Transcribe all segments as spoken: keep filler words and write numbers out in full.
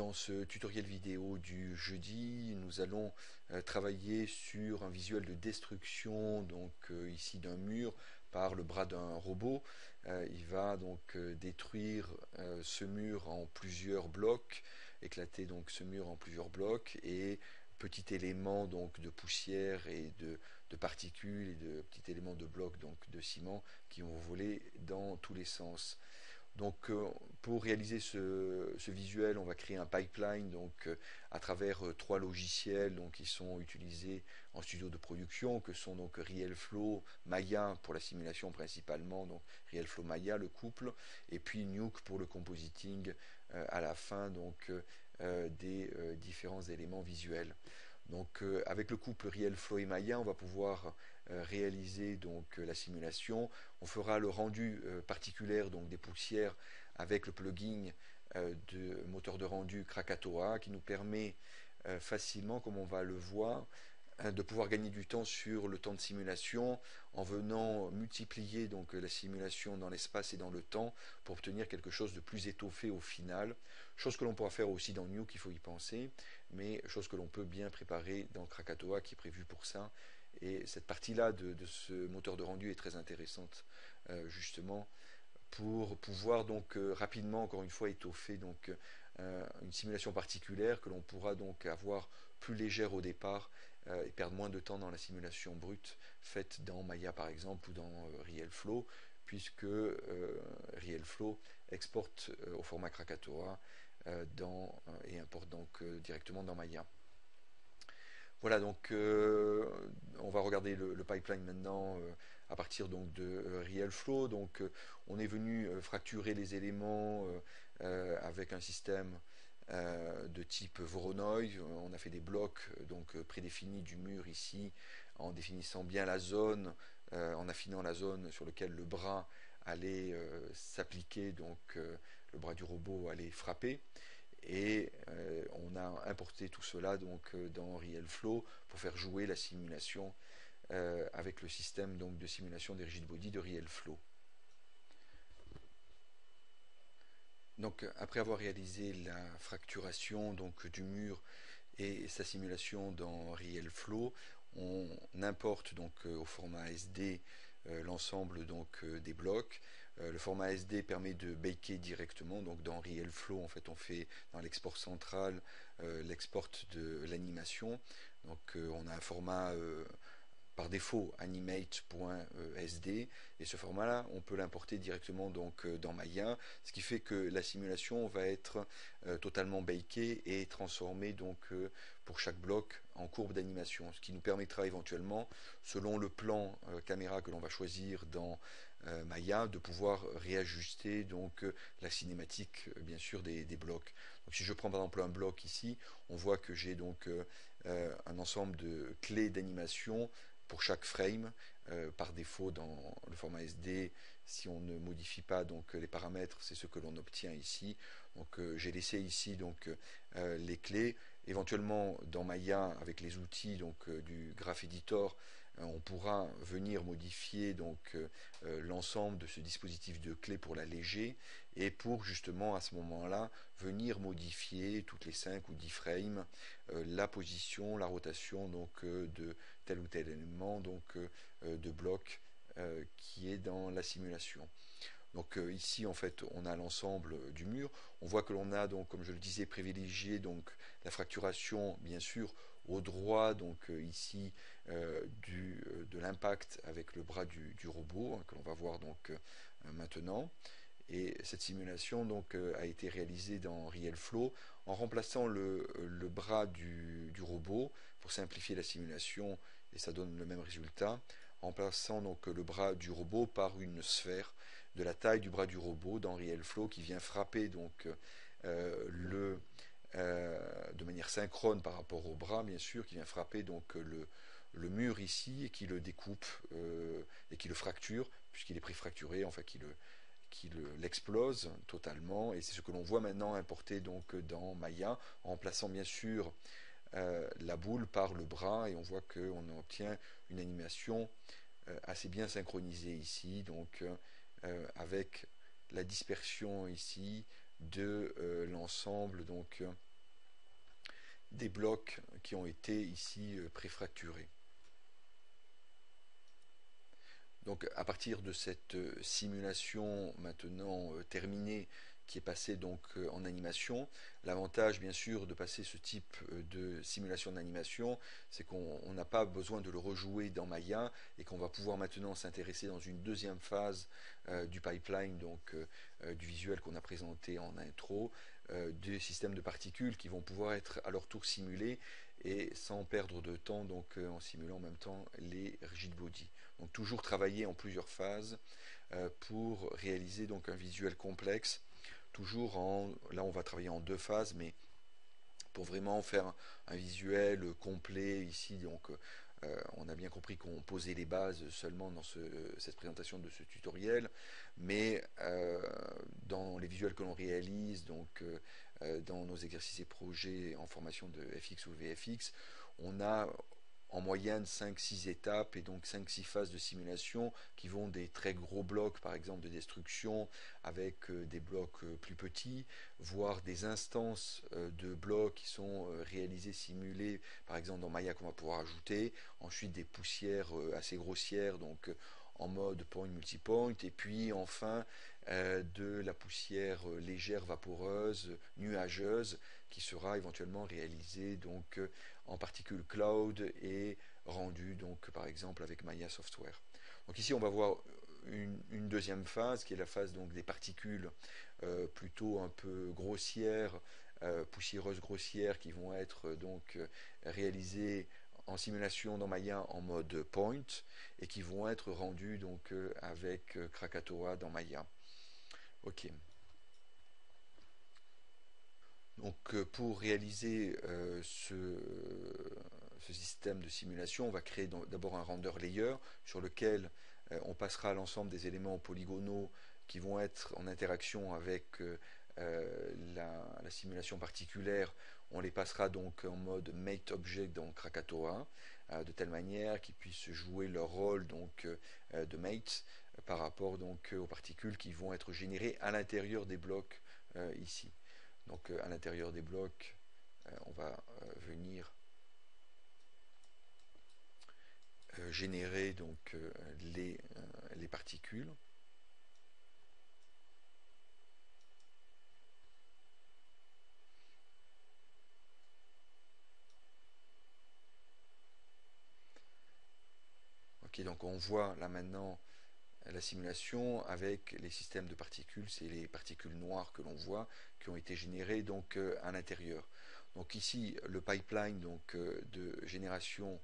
dans ce tutoriel vidéo du jeudi, nous allons euh, travailler sur un visuel de destruction, donc euh, ici d'un mur par le bras d'un robot. Euh, il va donc euh, détruire euh, ce mur en plusieurs blocs, éclater donc ce mur en plusieurs blocs, et petit élément donc de poussière et de, de particules et de petits éléments de blocs donc de ciment qui vont voler dans tous les sens. Donc pour réaliser ce, ce visuel, on va créer un pipeline donc à travers trois logiciels donc qui sont utilisés en studio de production, que sont donc RealFlow, Maya pour la simulation principalement, donc RealFlow Maya le couple, et puis Nuke pour le compositing euh, à la fin donc euh, des euh, différents éléments visuels. Donc euh, avec le couple RealFlow et Maya, on va pouvoir euh, réaliser donc euh, la simulation. On fera le rendu euh, particulier donc des poussières avec le plugin euh, de moteur de rendu Krakatoa, qui nous permet euh, facilement, comme on va le voir, hein, de pouvoir gagner du temps sur le temps de simulation en venant multiplier donc la simulation dans l'espace et dans le temps pour obtenir quelque chose de plus étoffé au final. Chose que l'on pourra faire aussi dans Nuke, il faut y penser, mais chose que l'on peut bien préparer dans Krakatoa qui est prévu pour ça. Et cette partie-là de, de ce moteur de rendu est très intéressante euh, justement pour pouvoir donc euh, rapidement, encore une fois, étoffer donc euh, une simulation particulière que l'on pourra donc avoir plus légère au départ euh, et perdre moins de temps dans la simulation brute faite dans Maya par exemple ou dans euh, RealFlow, puisque euh, RealFlow exporte euh, au format Krakatoa Dans, et importe donc euh, directement dans Maya. Voilà, donc euh, on va regarder le, le pipeline maintenant euh, à partir donc de euh, RealFlow. Donc euh, on est venu euh, fracturer les éléments euh, euh, avec un système euh, de type Voronoi. On a fait des blocs donc prédéfinis du mur ici en définissant bien la zone, euh, en affinant la zone sur laquelle le bras allait euh, s'appliquer, donc euh, le bras du robot allait frapper, et euh, on a importé tout cela donc euh, dans RealFlow pour faire jouer la simulation euh, avec le système donc de simulation des rigid body de RealFlow. Donc après avoir réalisé la fracturation donc du mur et sa simulation dans RealFlow, on importe donc euh, au format S D Euh, l'ensemble donc euh, des blocs. Euh, le format S D permet de baker directement, donc dans RealFlow en fait on fait dans l'export central euh, l'export de l'animation. Donc euh, on a un format euh, par défaut animate point S D, et ce format là on peut l'importer directement donc euh, dans Maya, ce qui fait que la simulation va être euh, totalement bakée et transformée donc euh, pour chaque bloc en courbe d'animation, ce qui nous permettra éventuellement, selon le plan euh, caméra que l'on va choisir dans euh, Maya, de pouvoir réajuster donc euh, la cinématique euh, bien sûr des, des blocs. Donc si je prends par exemple un bloc ici, on voit que j'ai donc euh, euh, un ensemble de clés d'animation pour chaque frame. Euh, par défaut dans le format S D, si on ne modifie pas donc les paramètres, c'est ce que l'on obtient ici. Donc euh, j'ai laissé ici donc euh, les clés. Éventuellement dans Maya, avec les outils donc euh, du Graph Editor, euh, on pourra venir modifier donc euh, l'ensemble de ce dispositif de clés pour l'alléger, et pour justement à ce moment-là venir modifier toutes les cinq ou dix frames euh, la position, la rotation donc euh, de tel ou tel élément donc euh, de bloc euh, qui est dans la simulation. Donc euh, ici en fait on a l'ensemble du mur. On voit que l'on a donc, comme je le disais, privilégié donc la fracturation bien sûr au droit donc euh, ici euh, du, euh, de l'impact avec le bras du, du robot, hein, que l'on va voir donc euh, maintenant. Et cette simulation donc euh, a été réalisée dans RealFlow en remplaçant le, le bras du, du robot pour simplifier la simulation, et ça donne le même résultat, en remplaçant donc le bras du robot par une sphère de la taille du bras du robot dans RealFlow qui vient frapper donc euh, le euh, de manière synchrone par rapport au bras bien sûr, qui vient frapper donc le, le mur ici et qui le découpe euh, et qui le fracture, puisqu'il est préfracturé, enfin qui le qui l'explose totalement. Et c'est ce que l'on voit maintenant importé donc dans Maya, en remplaçant bien sûr euh, la boule par le bras, et on voit qu'on obtient une animation euh, assez bien synchronisée ici donc euh, Euh, avec la dispersion ici de euh, l'ensemble donc des blocs qui ont été ici préfracturés. Donc à partir de cette simulation maintenant terminée qui est passée donc en animation, l'avantage bien sûr de passer ce type de simulation d'animation, c'est qu'on n'a pas besoin de le rejouer dans Maya et qu'on va pouvoir maintenant s'intéresser dans une deuxième phase euh, du pipeline, donc euh, du visuel qu'on a présenté en intro, euh, des systèmes de particules qui vont pouvoir être à leur tour simulés et sans perdre de temps, donc euh, en simulant en même temps les rigid body. Donc toujours travailler en plusieurs phases euh, pour réaliser donc un visuel complexe, toujours en, là on va travailler en deux phases, mais pour vraiment faire un, un visuel complet ici, donc euh, on a bien compris qu'on posait les bases seulement dans ce, cette présentation de ce tutoriel, mais euh, dans les visuels que l'on réalise, donc euh, dans nos exercices et projets en formation de F X ou V F X, on a en moyenne cinq six étapes et donc cinq six phases de simulation qui vont des très gros blocs par exemple de destruction avec des blocs plus petits, voire des instances de blocs qui sont réalisées, simulées par exemple dans Maya qu'on va pouvoir ajouter, ensuite des poussières assez grossières donc en mode point multipoint, et puis enfin euh, de la poussière légère, vaporeuse, nuageuse, qui sera éventuellement réalisée donc euh, en particules cloud et rendue donc par exemple avec Maya Software. Donc ici on va voir une, une deuxième phase qui est la phase donc des particules euh, plutôt un peu grossières, euh, poussiéreuses grossières, qui vont être euh, donc euh, réalisées en simulation dans Maya en mode point et qui vont être rendus donc euh, avec euh, Krakatoa dans Maya. Ok. Donc euh, pour réaliser euh, ce, euh, ce système de simulation, on va créer d'abord un render layer sur lequel euh, on passera l'ensemble des éléments polygonaux qui vont être en interaction avec euh, euh, la, la simulation particulière. On les passera donc en mode Mate Object dans Krakatoa, euh, de telle manière qu'ils puissent jouer leur rôle donc, euh, de Mate euh, par rapport donc, aux particules qui vont être générées à l'intérieur des blocs euh, ici. Donc euh, à l'intérieur des blocs, euh, on va euh, venir euh, générer donc, euh, les, euh, les particules. Ok, donc on voit là maintenant la simulation avec les systèmes de particules, c'est les particules noires que l'on voit qui ont été générées donc euh, à l'intérieur. Donc ici le pipeline donc euh, de génération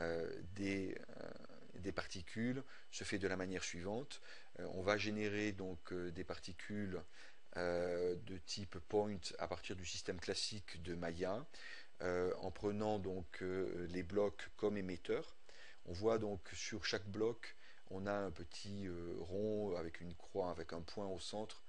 euh, des, euh, des particules se fait de la manière suivante. Euh, on va générer donc euh, des particules euh, de type point à partir du système classique de Maya euh, en prenant donc euh, les blocs comme émetteurs. On voit donc sur chaque bloc, on a un petit euh, rond avec une croix, avec un point au centre.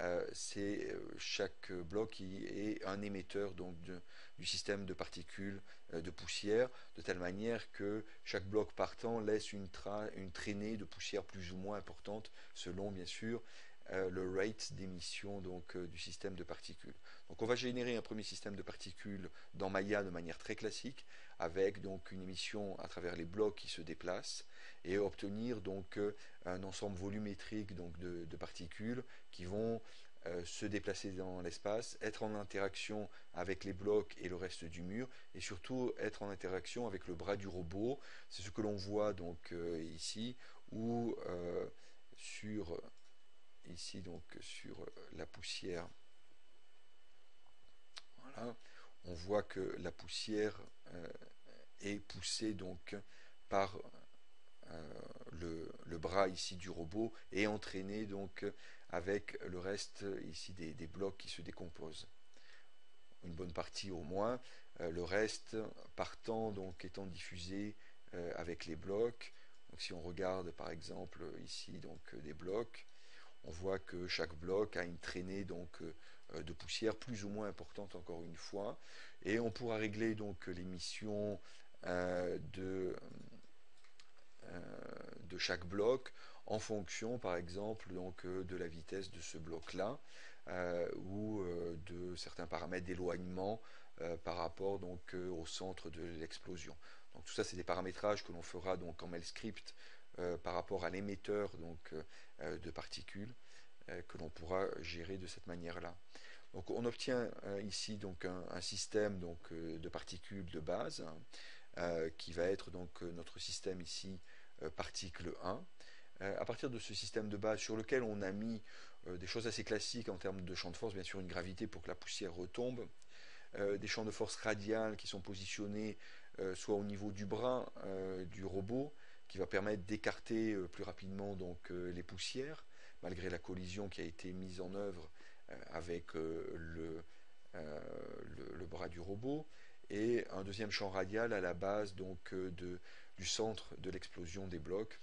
Euh, c'est euh, chaque bloc qui est un émetteur donc, de, du système de particules euh, de poussière, de telle manière que chaque bloc partant laisse une, tra une traînée de poussière plus ou moins importante, selon bien sûr euh, le rate d'émission euh, du système de particules. Donc on va générer un premier système de particules dans Maya de manière très classique, avec donc une émission à travers les blocs qui se déplacent et obtenir donc un ensemble volumétrique donc de, de particules qui vont euh, se déplacer dans l'espace, être en interaction avec les blocs et le reste du mur, et surtout être en interaction avec le bras du robot. C'est ce que l'on voit donc euh, ici, ou euh, sur ici donc sur la poussière. Voilà. On voit que la poussière euh, est poussée donc par euh, le, le bras ici du robot et entraînée donc avec le reste ici des, des blocs qui se décomposent. Une bonne partie au moins, euh, le reste partant donc étant diffusé euh, avec les blocs. Donc si on regarde par exemple ici donc des blocs, on voit que chaque bloc a une traînée donc euh, de poussière plus ou moins importante encore une fois, et on pourra régler donc l'émission euh, de, euh, de chaque bloc en fonction par exemple donc, de la vitesse de ce bloc là euh, ou euh, de certains paramètres d'éloignement euh, par rapport donc euh, au centre de l'explosion. Donc tout ça, c'est des paramétrages que l'on fera donc en M E L script euh, par rapport à l'émetteur donc euh, de particules euh, que l'on pourra gérer de cette manière-là. Donc on obtient euh, ici donc un, un système donc euh, de particules de base euh, qui va être donc euh, notre système ici euh, particle un. Euh, à partir de ce système de base sur lequel on a mis euh, des choses assez classiques en termes de champ de force, bien sûr une gravité pour que la poussière retombe, euh, des champs de force radiales qui sont positionnés euh, soit au niveau du bras euh, du robot, qui va permettre d'écarter euh, plus rapidement donc euh, les poussières, malgré la collision qui a été mise en œuvre euh, avec euh, le, euh, le, le bras du robot, et un deuxième champ radial à la base donc, euh, de, du centre de l'explosion des blocs,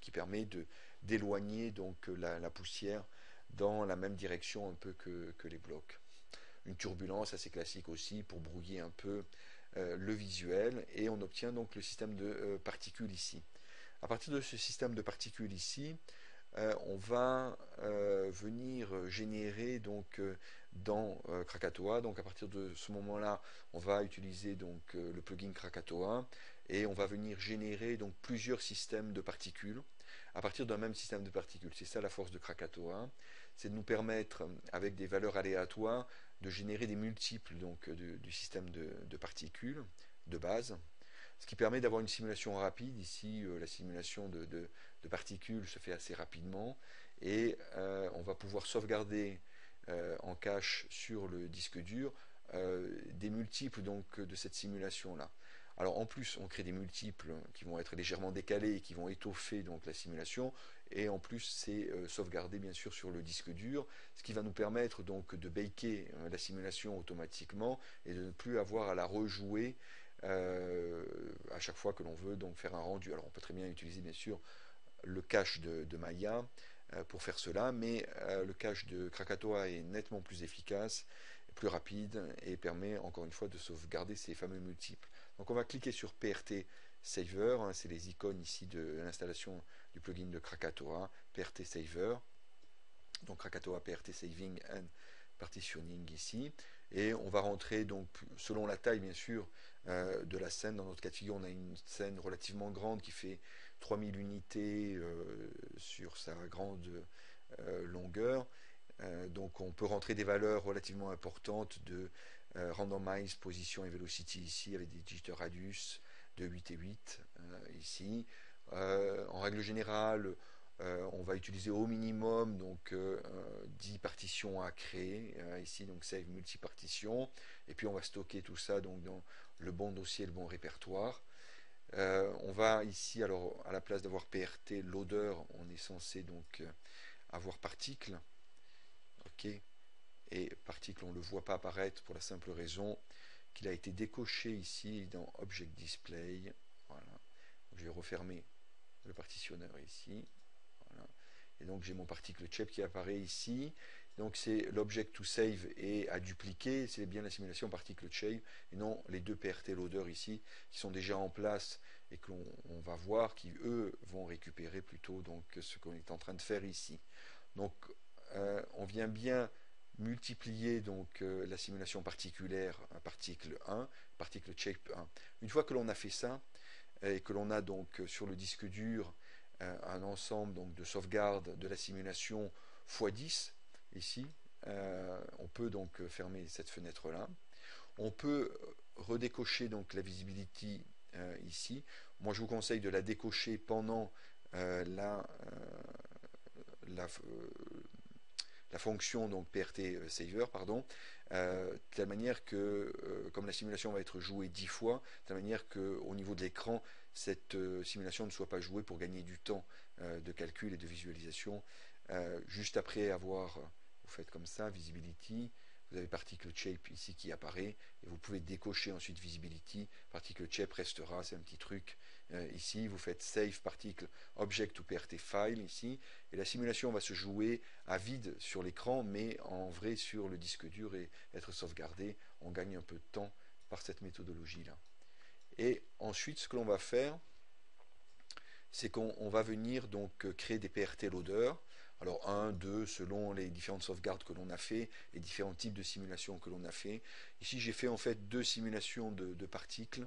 qui permet de d'éloigner donc la, la poussière dans la même direction un peu que, que les blocs. Une turbulence assez classique aussi pour brouiller un peu euh, le visuel, et on obtient donc le système de euh, particules ici. À partir de ce système de particules ici, euh, on va euh, venir générer donc euh, dans euh, Krakatoa. Donc à partir de ce moment-là, on va utiliser donc euh, le plugin Krakatoa. Et on va venir générer donc plusieurs systèmes de particules à partir d'un même système de particules. C'est ça la force de Krakatoa, c'est de nous permettre, avec des valeurs aléatoires, de générer des multiples donc, de, du système de, de particules de base, ce qui permet d'avoir une simulation rapide. Ici, euh, la simulation de, de, de particules se fait assez rapidement, et euh, on va pouvoir sauvegarder euh, en cache sur le disque dur euh, des multiples donc, de cette simulation-là. Alors en plus, on crée des multiples qui vont être légèrement décalés et qui vont étoffer donc la simulation. Et en plus, c'est euh, sauvegardé bien sûr sur le disque dur, ce qui va nous permettre donc de baker euh, la simulation automatiquement et de ne plus avoir à la rejouer euh, à chaque fois que l'on veut donc faire un rendu. Alors on peut très bien utiliser bien sûr le cache de, de Maya euh, pour faire cela, mais euh, le cache de Krakatoa est nettement plus efficace, plus rapide, et permet encore une fois de sauvegarder ces fameux multiples. Donc on va cliquer sur P R T Saver, hein, c'est les icônes ici de l'installation du plugin de Krakatoa, P R T Saver, donc Krakatoa P R T Saving and Partitioning ici, et on va rentrer donc selon la taille bien sûr euh, de la scène. Dans notre cas de figure, on a une scène relativement grande qui fait trois mille unités euh, sur sa grande euh, longueur, euh, donc on peut rentrer des valeurs relativement importantes de Euh, randomize, position et velocity ici, avec des digits radius de huit et huit euh, ici. Euh, en règle générale, euh, on va utiliser au minimum donc euh, dix partitions à créer euh, ici, donc save multipartition, et puis on va stocker tout ça donc dans le bon dossier, le bon répertoire. Euh, on va ici, alors à la place d'avoir P R T Loader, on est censé donc euh, avoir particle. Ok. Et particle, on ne le voit pas apparaître pour la simple raison qu'il a été décoché ici dans Object Display. Voilà. Donc, je vais refermer le partitionneur ici. Voilà. Et donc j'ai mon particle shape qui apparaît ici. Donc c'est l'object to save et à dupliquer. C'est bien la simulation particle shape et non les deux P R T loaders ici qui sont déjà en place et que l'on va voir qui eux vont récupérer plutôt donc ce qu'on est en train de faire ici. Donc euh, on vient bien multiplier donc euh, la simulation particulière à particle un, particle shape un. Une fois que l'on a fait ça, et que l'on a donc sur le disque dur euh, un ensemble donc, de sauvegarde de la simulation fois dix, ici, euh, on peut donc fermer cette fenêtre-là. On peut redécocher donc la visibility euh, ici. Moi, je vous conseille de la décocher pendant euh, la... Euh, la euh, la fonction donc P R T Saver, pardon, euh, de telle manière que, euh, comme la simulation va être jouée dix fois, de telle manière qu'au niveau de l'écran, cette euh, simulation ne soit pas jouée pour gagner du temps euh, de calcul et de visualisation. Euh, juste après avoir, vous faites comme ça, Visibility, vous avez Particle Shape ici qui apparaît, et vous pouvez décocher ensuite Visibility, Particle Shape restera, c'est un petit truc. Euh, ici, vous faites Save Particle Object ou P R T File ici, et la simulation va se jouer à vide sur l'écran, mais en vrai sur le disque dur et être sauvegardée. On gagne un peu de temps par cette méthodologie-là. Et ensuite, ce que l'on va faire, c'est qu'on va venir donc créer des P R T Loader. Alors un, deux, selon les différentes sauvegardes que l'on a fait, les différents types de simulations que l'on a fait. Ici j'ai fait en fait deux simulations de, de particles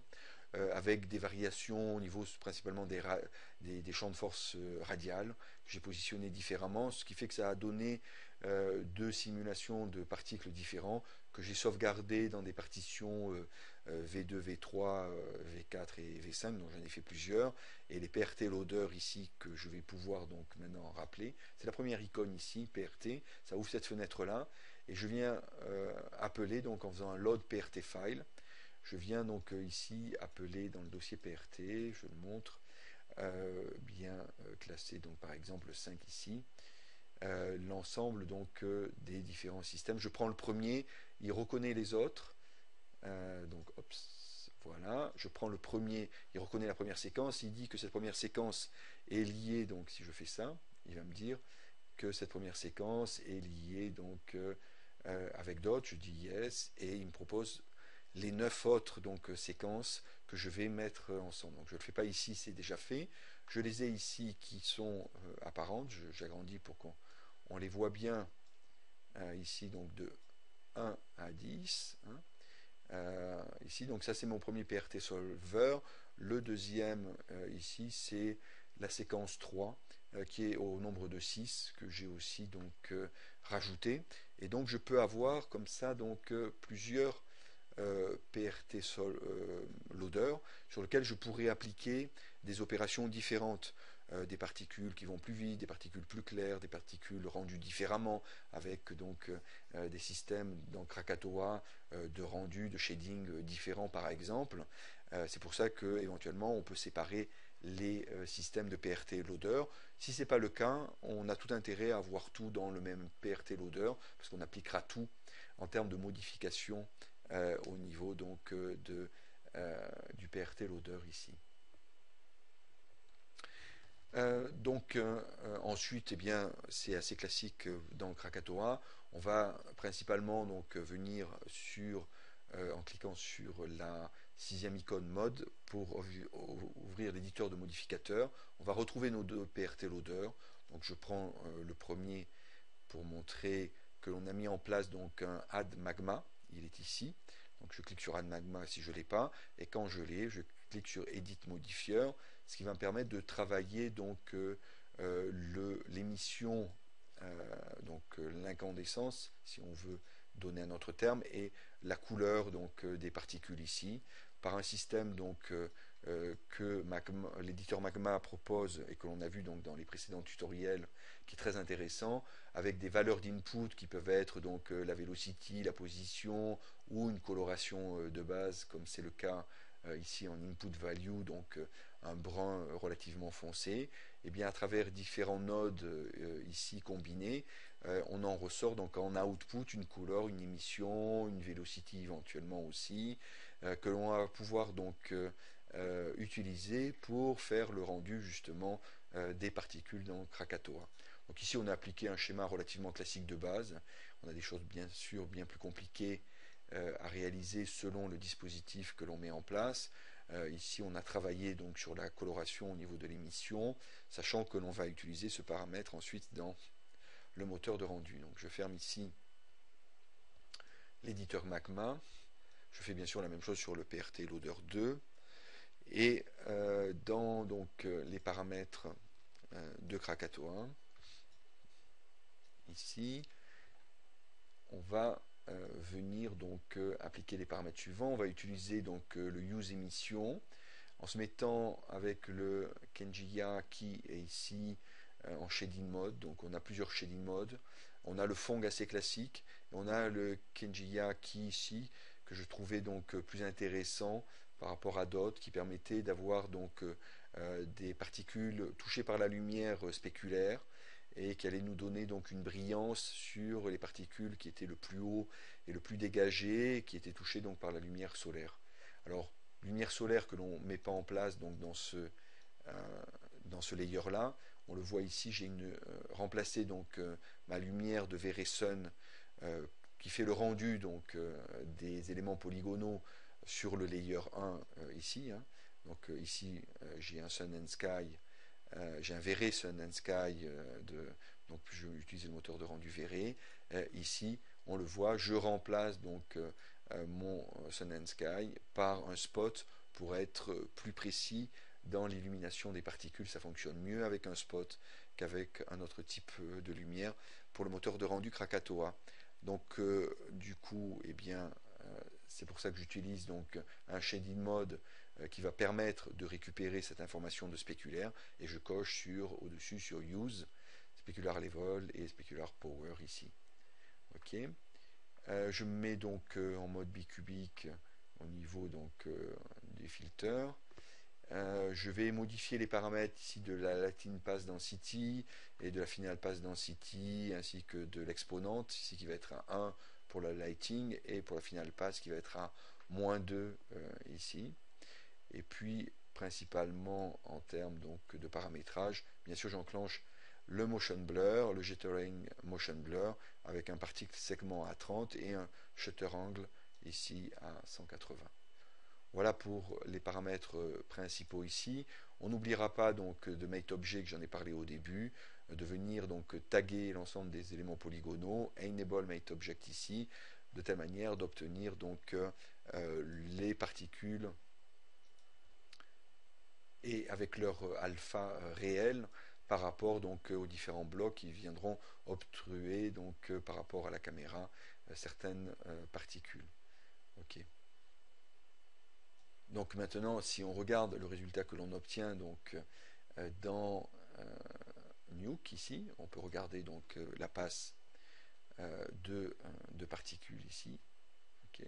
euh, avec des variations au niveau principalement des, des, des champs de force euh, radiales que j'ai positionné différemment, ce qui fait que ça a donné euh, deux simulations de particles différents que j'ai sauvegardées dans des partitions euh, euh, V deux, V trois, euh, V quatre et V cinq, donc j'en ai fait plusieurs, et les P R T Loader ici que je vais pouvoir donc maintenant rappeler, c'est la première icône ici, P R T, ça ouvre cette fenêtre là, et je viens euh, appeler donc en faisant un load P R T file, je viens donc euh, ici appeler dans le dossier P R T, je le montre, euh, bien euh, classé donc par exemple le cinq ici, Euh, l'ensemble donc euh, des différents systèmes. Je prends le premier, il reconnaît les autres. Euh, donc, ops, voilà. Je prends le premier, il reconnaît la première séquence. Il dit que cette première séquence est liée. Donc, si je fais ça, il va me dire que cette première séquence est liée donc euh, euh, avec d'autres. Je dis yes et il me propose les neuf autres donc euh, séquences que je vais mettre euh, ensemble. Donc, je ne le fais pas ici, c'est déjà fait. Je les ai ici qui sont euh, apparentes. J'agrandis pour qu'on on les voit bien euh, ici, donc de un à dix. Hein. Euh, ici, donc ça c'est mon premier P R T Solver. Le deuxième euh, ici, c'est la séquence trois euh, qui est au nombre de six que j'ai aussi donc euh, rajouté. Et donc je peux avoir comme ça donc euh, plusieurs euh, P R T sol, euh, Loader sur lequel je pourrais appliquer des opérations différentes. Euh, des particules qui vont plus vite, des particules plus claires, des particules rendues différemment, avec donc euh, des systèmes dans Krakatoa euh, de rendu, de shading euh, différents par exemple. Euh, c'est pour ça que éventuellement on peut séparer les euh, systèmes de P R T Loader. Si ce n'est pas le cas, on a tout intérêt à avoir tout dans le même P R T Loader, parce qu'on appliquera tout en termes de modification euh, au niveau donc, euh, de, euh, du P R T Loader ici. Euh, donc euh, euh, ensuite, eh bien, c'est assez classique euh, dans Krakatoa. On va principalement donc euh, venir sur, euh, en cliquant sur la sixième icône mode pour ouvrir l'éditeur de modificateurs. On va retrouver nos deux P R T loaders. Donc je prends euh, le premier pour montrer que l'on a mis en place donc un Add Magma. Il est ici. Donc je clique sur Add Magma si je ne l'ai pas. Et quand je l'ai, je clique sur Edit Modifier, ce qui va me permettre de travailler donc euh, euh, l'émission, euh, donc euh, l'incandescence, si on veut donner un autre terme, et la couleur donc euh, des particules ici, par un système donc euh, euh, que l'éditeur Magma propose et que l'on a vu donc dans les précédents tutoriels, qui est très intéressant, avec des valeurs d'input qui peuvent être donc euh, la velocity, la position ou une coloration euh, de base, comme c'est le cas euh, ici en input value, donc euh, un brun relativement foncé, et bien à travers différents nodes euh, ici combinés, euh, on en ressort donc en output une couleur, une émission, une velocity éventuellement aussi, euh, que l'on va pouvoir donc euh, euh, utiliser pour faire le rendu justement euh, des particules dans Krakatoa. Donc ici on a appliqué un schéma relativement classique de base, on a des choses bien sûr bien plus compliquées euh, à réaliser selon le dispositif que l'on met en place. Euh, ici, on a travaillé donc sur la coloration au niveau de l'émission, sachant que l'on va utiliser ce paramètre ensuite dans le moteur de rendu. Donc, je ferme ici l'éditeur Magma. Je fais bien sûr la même chose sur le P R T Loader deux. Et euh, dans donc, les paramètres euh, de Krakatoa, ici, on va Euh, venir donc euh, appliquer les paramètres suivants. On va utiliser donc euh, le use émission en se mettant avec le Kenjiya qui est ici euh, en shading mode. Donc on a plusieurs shading mode, on a le Fong assez classique, et on a le Kenjiya qui ici que je trouvais donc euh, plus intéressant par rapport à d'autres qui permettait d'avoir donc euh, euh, des particules touchées par la lumière euh, spéculaire, et qui allait nous donner donc une brillance sur les particules qui étaient le plus haut et le plus dégagé, qui étaient touchées donc par la lumière solaire. Alors, lumière solaire que l'on ne met pas en place donc dans ce, euh, dans ce layer-là, on le voit ici, j'ai euh, remplacé donc euh, ma lumière de V-Ray Sun euh, qui fait le rendu donc euh, des éléments polygonaux sur le layer un euh, ici. Hein. Donc euh, ici, euh, j'ai un Sun and Sky Euh, j'ai un V-Ray Sun and Sky, euh, de, donc je vais utiliser le moteur de rendu V-Ray. Euh, ici, on le voit, je remplace donc euh, euh, mon Sun and Sky par un spot pour être plus précis dans l'illumination des particules. Ça fonctionne mieux avec un spot qu'avec un autre type de lumière pour le moteur de rendu Krakatoa. Donc euh, du coup, eh bien, euh, c'est pour ça que j'utilise donc un shading mode euh, qui va permettre de récupérer cette information de spéculaire, et je coche sur au-dessus sur Use, Specular Level et Specular Power ici. Ok. Euh, je me mets donc euh, en mode bicubique au niveau donc euh, des filters. Euh, je vais modifier les paramètres ici de la Latin Pass Density et de la Final Pass Density, ainsi que de l'exponente ici qui va être à un pour la Lighting et pour la Final Pass qui va être à moins deux euh, ici. Et puis principalement en termes donc de paramétrage, bien sûr j'enclenche le Motion Blur, le Jittering Motion Blur avec un Particle Segment à trente et un Shutter Angle ici à cent quatre-vingts. Voilà pour les paramètres principaux ici. On n'oubliera pas donc de Mate Object, que j'en ai parlé au début, de venir donc taguer l'ensemble des éléments polygonaux, Enable Mate Object ici, de telle manière d'obtenir donc euh, les particules et avec leur alpha réel par rapport donc aux différents blocs qui viendront obstruer donc par rapport à la caméra certaines euh, particules. Ok. Donc maintenant, si on regarde le résultat que l'on obtient donc, euh, dans euh, Nuke, ici, on peut regarder donc, euh, la passe euh, de, euh, de particules ici. Okay.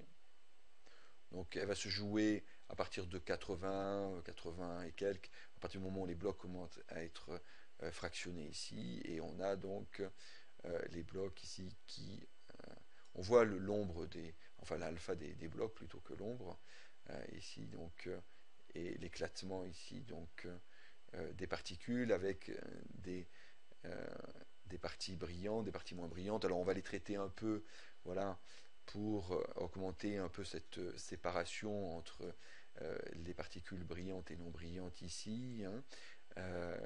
Donc elle va se jouer à partir de quatre-vingts, quatre-vingts et quelques, à partir du moment où les blocs commencent à être euh, fractionnés ici. Et on a donc euh, les blocs ici qui... Euh, on voit l'ombre des... Enfin l'alpha des, des blocs plutôt que l'ombre. Euh, ici donc euh, et l'éclatement ici donc euh, des particules avec euh, des euh, des parties brillantes, des parties moins brillantes. Alors on va les traiter un peu, voilà, pour euh, augmenter un peu cette euh, séparation entre euh, les particules brillantes et non brillantes ici, hein, euh,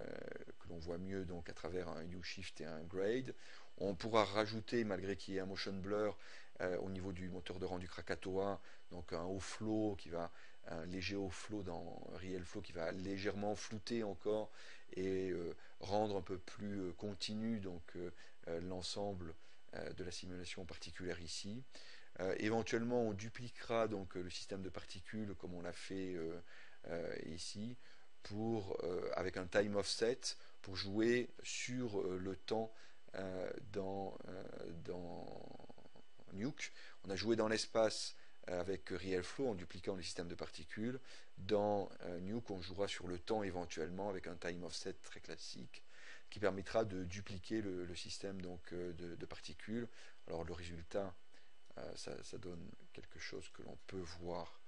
que l'on voit mieux donc à travers un hue shift et un grade. On pourra rajouter, malgré qu'il y ait un motion blur euh, au niveau du moteur de rendu Krakatoa, donc un offlow qui va, un léger offlow dans RealFlow qui va légèrement flouter encore et euh, rendre un peu plus euh, continu donc euh, euh, l'ensemble euh, de la simulation particulière ici. Euh, éventuellement, on dupliquera donc le système de particules comme on l'a fait euh, euh, ici, pour euh, avec un time offset pour jouer sur euh, le temps. Euh, dans, euh, dans Nuke, on a joué dans l'espace avec RealFlow en dupliquant le système de particules. Dans euh, Nuke, on jouera sur le temps éventuellement avec un time offset très classique qui permettra de dupliquer le, le système donc, euh, de, de particules. Alors le résultat, euh, ça, ça donne quelque chose que l'on peut voir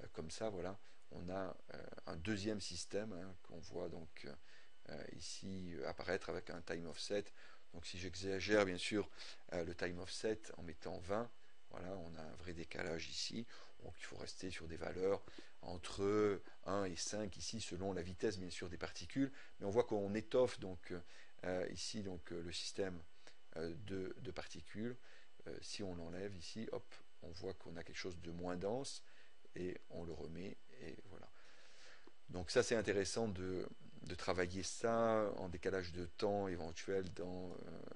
euh, comme ça. Voilà, on a euh, un deuxième système, hein, qu'on voit donc euh, ici apparaître avec un time offset. Donc si j'exagère bien sûr euh, le time offset en mettant vingt, voilà, on a un vrai décalage ici. Donc il faut rester sur des valeurs entre un et cinq ici, selon la vitesse bien sûr des particules. Mais on voit qu'on étoffe donc euh, ici donc le système euh, de, de particules. Euh, si on l'enlève ici, hop, on voit qu'on a quelque chose de moins dense et on le remet et voilà. Donc ça c'est intéressant de, de travailler ça en décalage de temps éventuel dans, euh,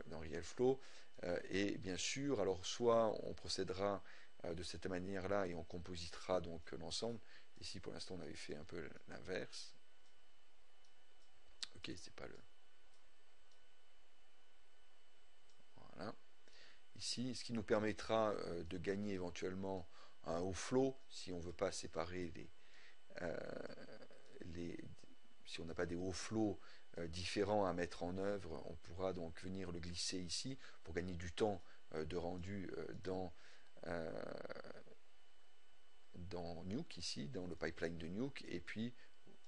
dans RealFlow. Euh, et bien sûr, alors soit on procédera euh, de cette manière-là et on compositera donc l'ensemble. Ici pour l'instant on avait fait un peu l'inverse. Ok, c'est pas le... Voilà. Ici, ce qui nous permettra euh, de gagner éventuellement un offlow si on ne veut pas séparer les... Euh, Les, si on n'a pas des hauts flots euh, différents à mettre en œuvre, on pourra donc venir le glisser ici pour gagner du temps euh, de rendu euh, dans, euh, dans Nuke ici, dans le pipeline de Nuke, et puis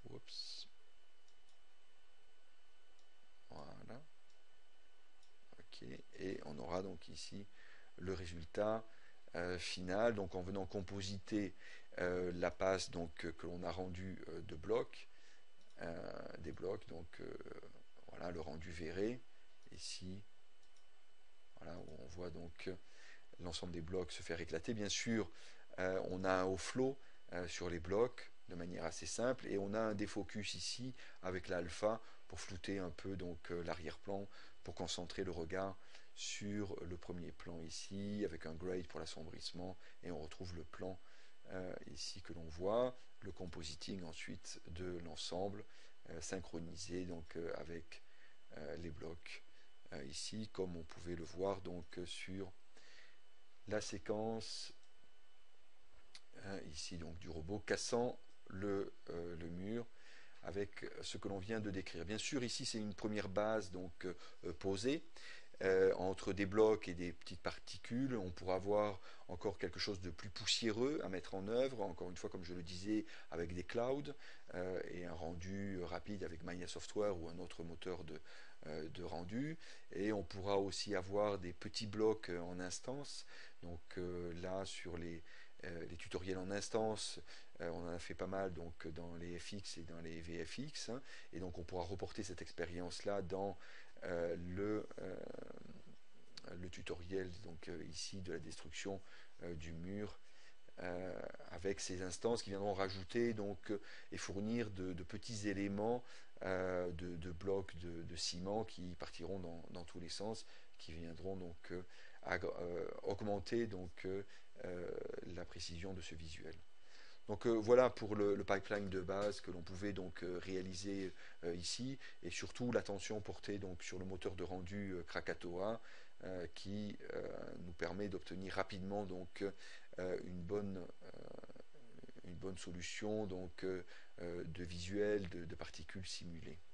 oups, voilà, ok, et on aura donc ici le résultat Euh, final, donc en venant compositer euh, la passe donc, euh, que l'on a rendue euh, de bloc euh, des blocs, donc euh, voilà le rendu V-Ray. Ici, voilà où on voit donc l'ensemble des blocs se faire éclater. Bien sûr, euh, on a un haut flow euh, sur les blocs de manière assez simple, et on a un défocus ici avec l'alpha pour flouter un peu donc euh, l'arrière-plan, pour concentrer le regard sur le premier plan ici, avec un grade pour l'assombrissement, et on retrouve le plan euh, ici que l'on voit, le compositing ensuite de l'ensemble euh, synchronisé donc euh, avec euh, les blocs euh, ici, comme on pouvait le voir donc euh, sur la séquence euh, ici donc du robot cassant le, euh, le mur avec ce que l'on vient de décrire. Bien sûr, ici c'est une première base donc euh, posée euh, entre des blocs et des petites particules. On pourra avoir encore quelque chose de plus poussiéreux à mettre en œuvre, encore une fois comme je le disais, avec des clouds euh, et un rendu rapide avec Maya Software ou un autre moteur de, euh, de rendu. Et on pourra aussi avoir des petits blocs en instance, donc euh, là sur les Euh, les tutoriels en instance, euh, on en a fait pas mal donc dans les F X et dans les V F X, hein, et donc on pourra reporter cette expérience là dans euh, le, euh, le tutoriel donc euh, ici de la destruction euh, du mur, euh, avec ces instances qui viendront rajouter donc euh, et fournir de, de petits éléments euh, de, de blocs de, de ciment qui partiront dans, dans tous les sens, qui viendront donc euh, à, euh, augmenter donc euh, Euh, la précision de ce visuel. Donc euh, voilà pour le, le pipeline de base que l'on pouvait donc euh, réaliser euh, ici, et surtout l'attention portée donc sur le moteur de rendu euh, Krakatoa euh, qui euh, nous permet d'obtenir rapidement donc euh, une bonne euh, une bonne solution donc euh, de visuel de, de particules simulées.